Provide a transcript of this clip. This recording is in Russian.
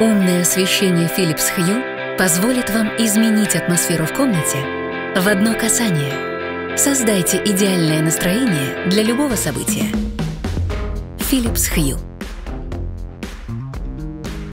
Умное освещение Philips Hue позволит вам изменить атмосферу в комнате в одно касание. Создайте идеальное настроение для любого события. Philips Hue.